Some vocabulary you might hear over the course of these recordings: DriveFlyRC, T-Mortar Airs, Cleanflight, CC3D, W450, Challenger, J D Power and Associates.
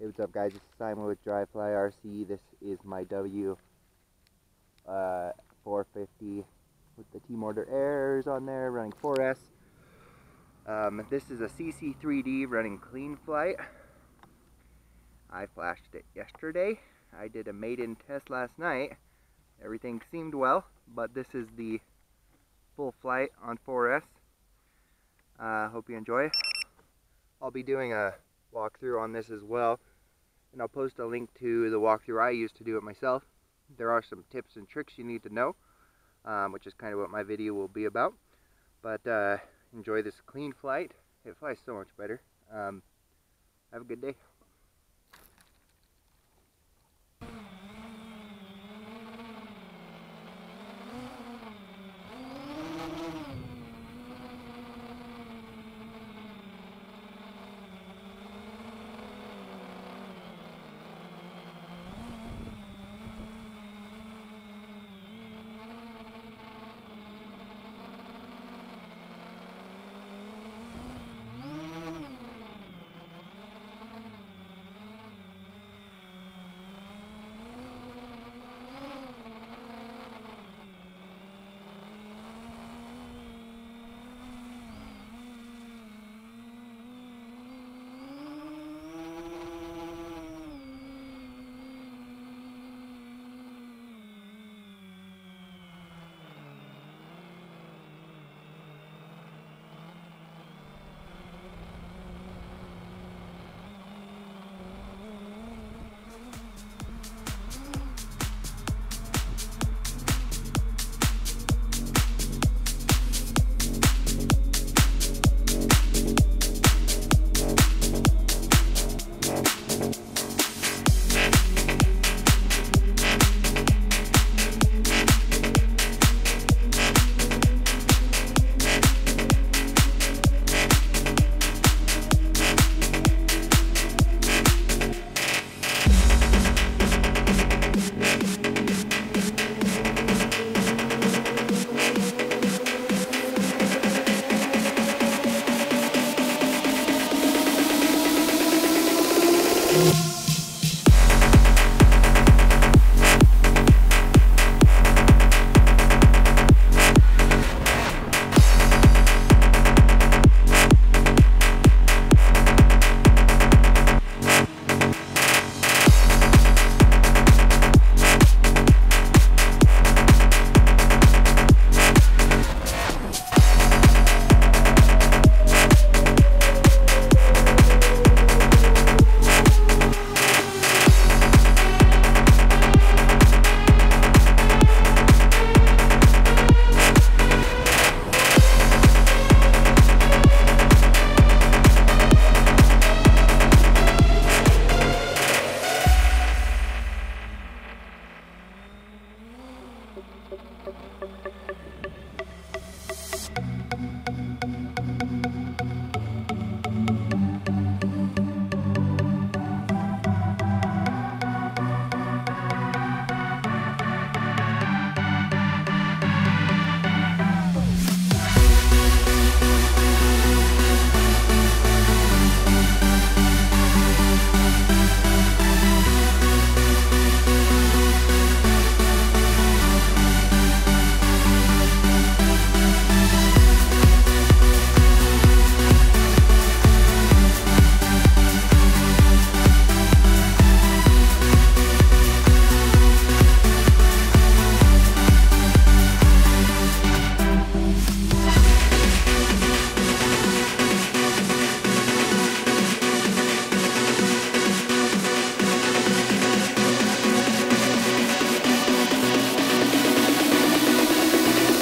Hey, what's up, guys? This is Simon with DriveFlyRC. This is my W450 with the T-Mortar Airs on there, running 4S. This is a CC3D running Cleanflight. I flashed it yesterday. I did a maiden test last night. Everything seemed well, but this is the full flight on 4S. Hope you enjoy. I'll be doing a walkthrough on this as well, and I'll post a link to the walkthrough I used to do it myself. There are some tips and tricks you need to know, which is kind of what my video will be about. But enjoy this clean flight. It flies so much better.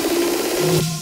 Have a good day.